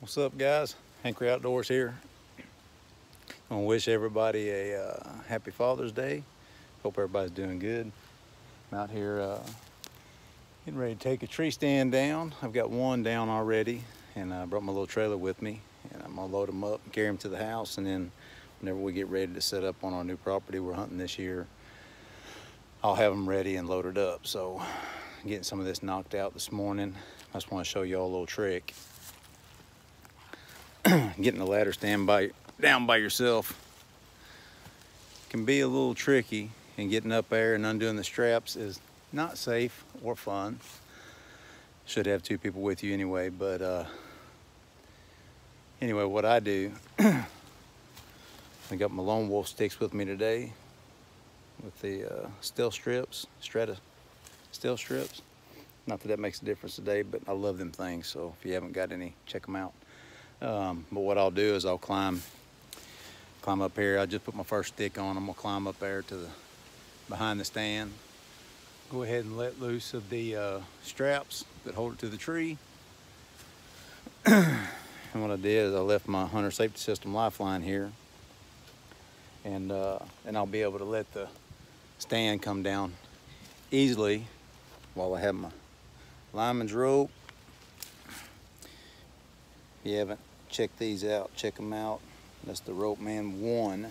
What's up, guys? Hinkory Outdoors here. I want to wish everybody a happy Father's Day. Hope everybody's doing good. I'm out here getting ready to take a tree stand down. I've got one down already, and I brought my little trailer with me, and I'm gonna load them up and carry them to the house, and then whenever we get ready to set up on our new property we're hunting this year, I'll have them ready and loaded up. So I'm getting some of this knocked out this morning. I just want to show y'all a little trick. Getting the ladder stand down by yourself can be a little tricky, and getting up there and undoing the straps is not safe or fun. Should have two people with you anyway, but anyway, what I do, I got my Lone Wolf sticks with me today with the Stealth strips, steel strips. Not that that makes a difference today, but I love them things, so if you haven't got any, check them out. But what I'll do is I'll climb up here. I just put my first stick on. I'm gonna climb up there to the behind the stand, go ahead and let loose of the straps that hold it to the tree. And what I did is I left my Hunter Safety System lifeline here, and I'll be able to let the stand come down easily while I have my lineman's rope. If you haven't checked these out, check them out. That's the Ropeman 1,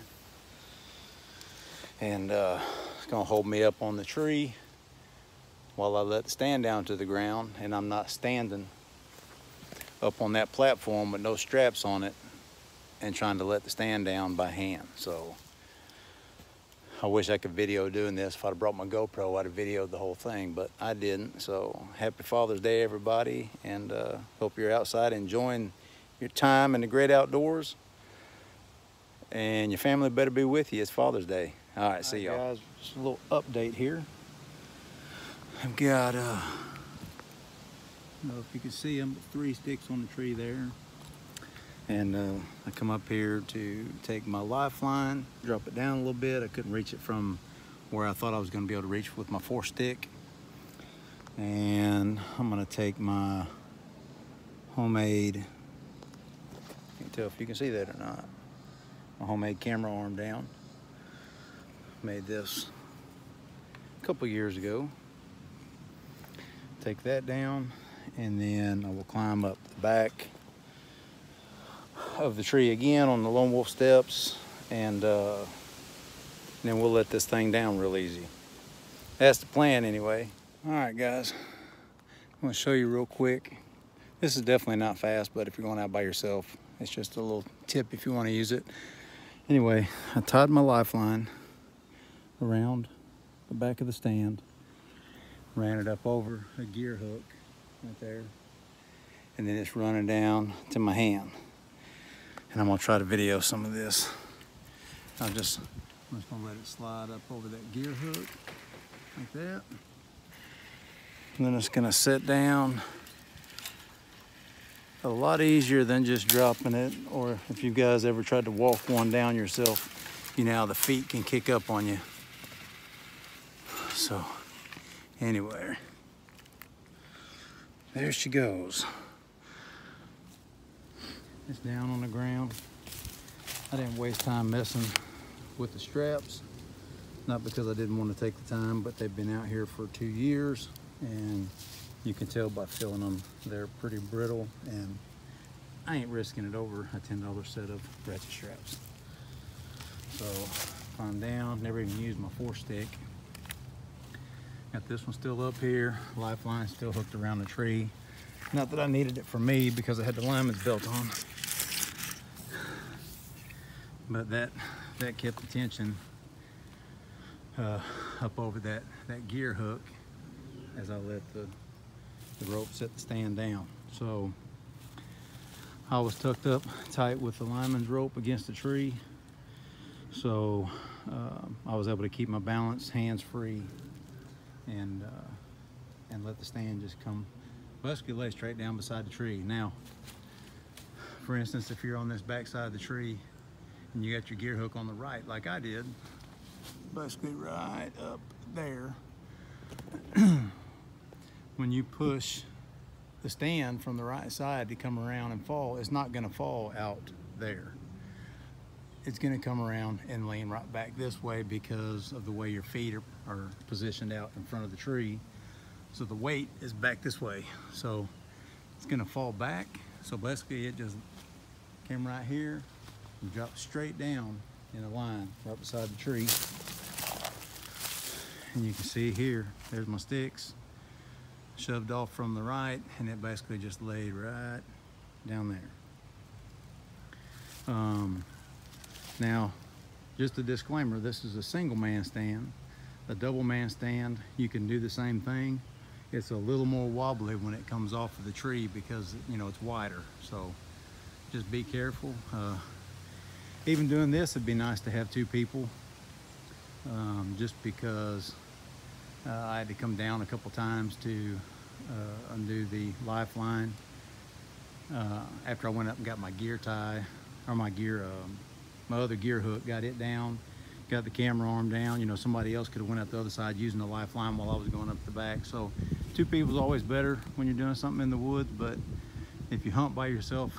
and it's gonna hold me up on the tree while I let the stand down to the ground, and I'm not standing up on that platform with no straps on it and trying to let the stand down by hand. So I wish I could video doing this. If I'd have brought my GoPro, I'd have videoed the whole thing, but I didn't. So happy Father's Day, everybody, and hope you're outside enjoying your time in the great outdoors. And your family better be with you. It's Father's Day. All right, see y'all. Guys, just a little update here. I've got, I don't know if you can see them, but 3 sticks on the tree there. And I come up here to take my lifeline, drop it down a little bit. I couldn't reach it from where I thought I was gonna be able to reach with my 4 stick. And I'm gonna take my homemade, can't tell if you can see that or not, my homemade camera arm down. Made this a couple years ago. Take that down, and then I will climb up the back of the tree again on the Lone Wolf steps, and then we'll let this thing down real easy. That's the plan anyway. All right, guys, I'm gonna show you real quick. This is definitely not fast, but if you're going out by yourself, it's just a little tip if you want to use it. Anyway, I tied my lifeline around the back of the stand, ran it up over a gear hook right there, and then it's running down to my hand. And I'm gonna try to video some of this. I'm just gonna let it slide up over that gear hook, like that. And then it's gonna sit down. A lot easier than just dropping it, or if you guys ever tried to walk one down yourself, you know how the feet can kick up on you. So, anyway, there she goes. It's down on the ground. I didn't waste time messing with the straps. Not because I didn't want to take the time, but they've been out here for 2 years, and you can tell by feeling them, they're pretty brittle, and I ain't risking it over a $10 set of ratchet straps. So, climb down, never even used my 4 stick. Got this one still up here, lifeline still hooked around the tree. Not that I needed it for me because I had the lineman's belt on. But that kept the tension up over that gear hook as I let the rope set the stand down. So I was tucked up tight with the lineman's rope against the tree. So I was able to keep my balance, hands free, and let the stand just come basically lay straight down beside the tree. Now, for instance, if you're on this back side of the tree and you got your gear hook on the right, like I did, basically right up there, when you push the stand from the right side to come around and fall, it's not going to fall out there. It's going to come around and land right back this way because of the way your feet are positioned out in front of the tree. So the weight is back this way. So it's going to fall back. So basically it just came right here and dropped straight down in a line right beside the tree. And you can see here, there's my sticks shoved off from the right, and it basically just laid right down there. Now, just a disclaimer, this is a single man stand. A double man stand, you can do the same thing. It's a little more wobbly when it comes off of the tree because, you know, it's wider. So just be careful. Even doing this, it'd be nice to have two people, just because I had to come down a couple times to undo the lifeline after I went up and got my gear tie, or my gear, my other gear hook, got it down, got the camera arm down. You know, somebody else could have went out the other side using the lifeline while I was going up the back. So two people's always better when you're doing something in the woods, but if you hunt by yourself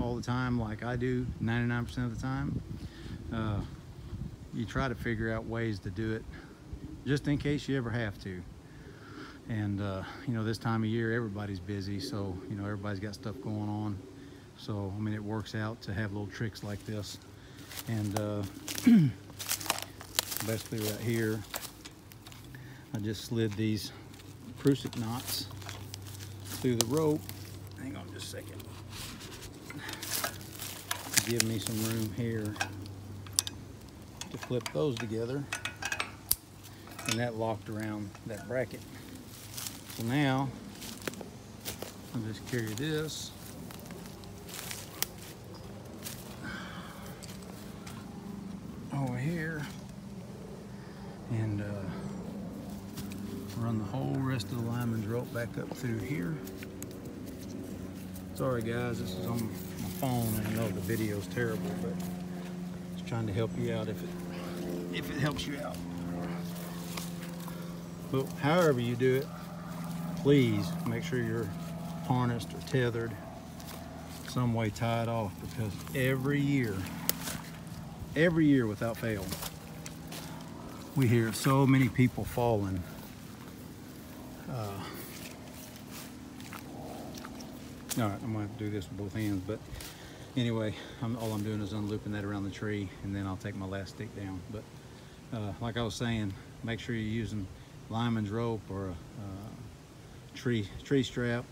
all the time like I do 99% of the time, you try to figure out ways to do it just in case you ever have to. And you know, this time of year everybody's busy, so you know, everybody's got stuff going on. So I mean, it works out to have little tricks like this. And basically right here, I just slid these Prusik knots through the rope. Hang on just a second. Give me some room here to clip those together. And that locked around that bracket. So now, I'll just carry this. Over here, and run the whole rest of the lineman's rope back up through here. Sorry guys, this is on my phone, and I know the video's terrible, but just trying to help you out if it helps you out. But however you do it, please make sure you're harnessed or tethered some way, tied off, because every year without fail, we hear so many people falling all right, I'm gonna have to do this with both hands, but anyway, all I'm doing is unlooping that around the tree, and then I'll take my last stick down. But like I was saying, make sure you're using lineman's rope or a tree strap,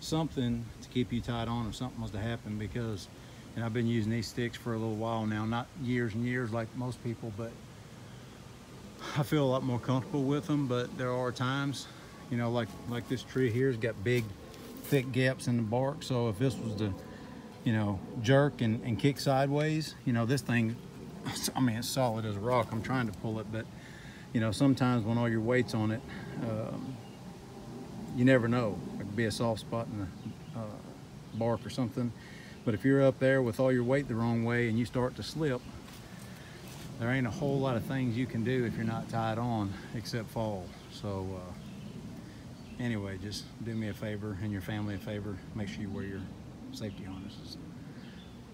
something to keep you tied on if something was to happen. Because, and I've been using these sticks for a little while now, not years and years like most people, but I feel a lot more comfortable with them. But there are times, you know, like this tree here has got big, thick gaps in the bark. So if this was to, you know, jerk and kick sideways, you know, this thing, I mean, it's solid as a rock. I'm trying to pull it, but, you know, sometimes when all your weight's on it, you never know. There could be a soft spot in the bark or something. But if you're up there with all your weight the wrong way and you start to slip, there ain't a whole lot of things you can do if you're not tied on except fall. So anyway, just do me a favor and your family a favor. Make sure you wear your safety harnesses.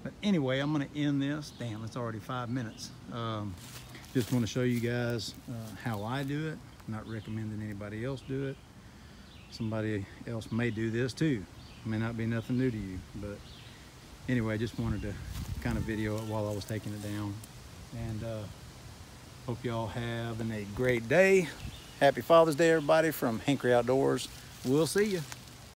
But anyway, I'm gonna end this. Damn, it's already 5 minutes. Just wanna show you guys how I do it. I'm not recommending anybody else do it. Somebody else may do this too. It may not be nothing new to you, but anyway, I just wanted to kind of video it while I was taking it down. And hope y'all having a great day. Happy Father's Day, everybody, from Hinkory Outdoors. We'll see you.